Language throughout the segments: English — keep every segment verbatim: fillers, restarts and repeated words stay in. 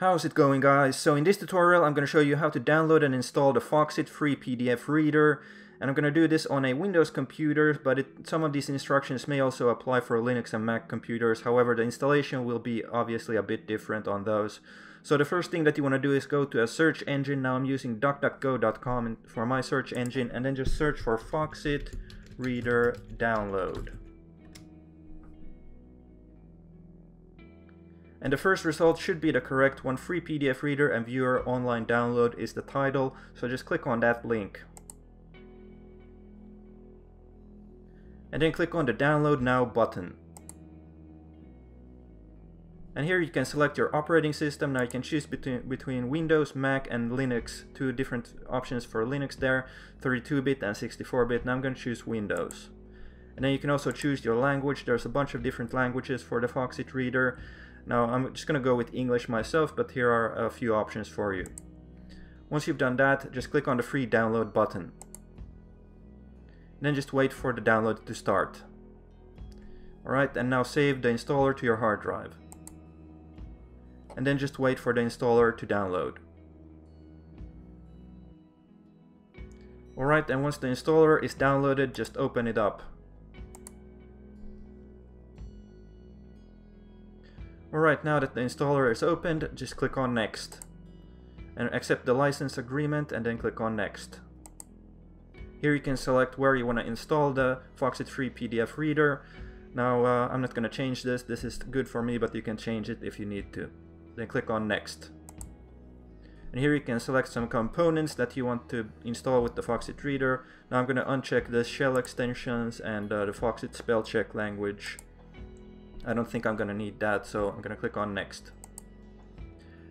How's it going, guys? So in this tutorial I'm going to show you how to download and install the Foxit free P D F reader, and I'm going to do this on a Windows computer, but it, some of these instructions may also apply for Linux and Mac computers. However, the installation will be obviously a bit different on those. So the first thing that you want to do is go to a search engine. Now I'm using duck duck go dot com for my search engine, and then just search for Foxit reader download. And the first result should be the correct one. Free P D F reader and viewer online download is the title, so just click on that link. And then click on the download now button. And here you can select your operating system. Now you can choose between, between Windows, Mac and Linux. Two different options for Linux there, thirty-two bit and sixty-four bit. Now I'm going to choose Windows. And then you can also choose your language. There's a bunch of different languages for the Foxit reader. Now I'm just going to go with English myself, but here are a few options for you. Once you've done that, just click on the free download button. And then just wait for the download to start. Alright, and now save the installer to your hard drive. And then just wait for the installer to download. Alright, and once the installer is downloaded, just open it up. Alright, now that the installer is opened, just click on Next. And accept the license agreement and then click on Next. Here you can select where you want to install the Foxit free P D F reader. Now uh, I'm not going to change this, this is good for me, but you can change it if you need to. Then click on Next. And here you can select some components that you want to install with the Foxit reader. Now I'm going to uncheck the shell extensions and uh, the Foxit spell check language. I don't think I'm going to need that, so I'm going to click on Next.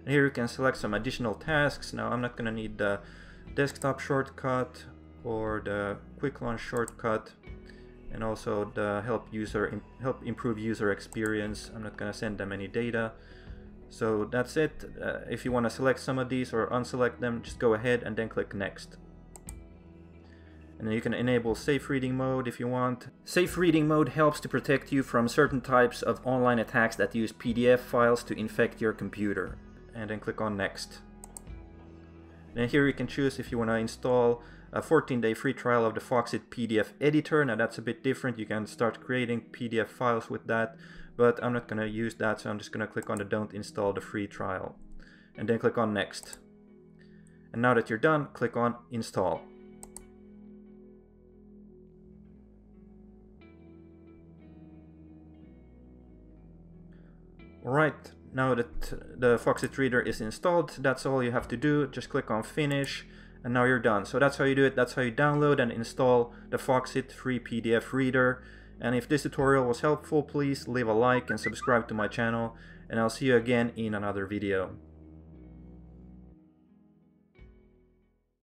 And here you can select some additional tasks. Now I'm not going to need the desktop shortcut or the quick launch shortcut, and also the help user help improve user experience. I'm not going to send them any data. So that's it. Uh, if you want to select some of these or unselect them, just go ahead and then click Next. And then you can enable safe reading mode if you want. Safe reading mode helps to protect you from certain types of online attacks that use P D F files to infect your computer. And then click on Next. And here you can choose if you want to install a fourteen day free trial of the Foxit P D F editor. Now that's a bit different, you can start creating P D F files with that, but I'm not going to use that, so I'm just going to click on the don't install the free trial. And then click on Next. And now that you're done, click on Install. Alright, now that the Foxit reader is installed, that's all you have to do. Just click on Finish, and now you're done. So that's how you do it. That's how you download and install the Foxit free P D F reader. And if this tutorial was helpful, please leave a like and subscribe to my channel, and I'll see you again in another video.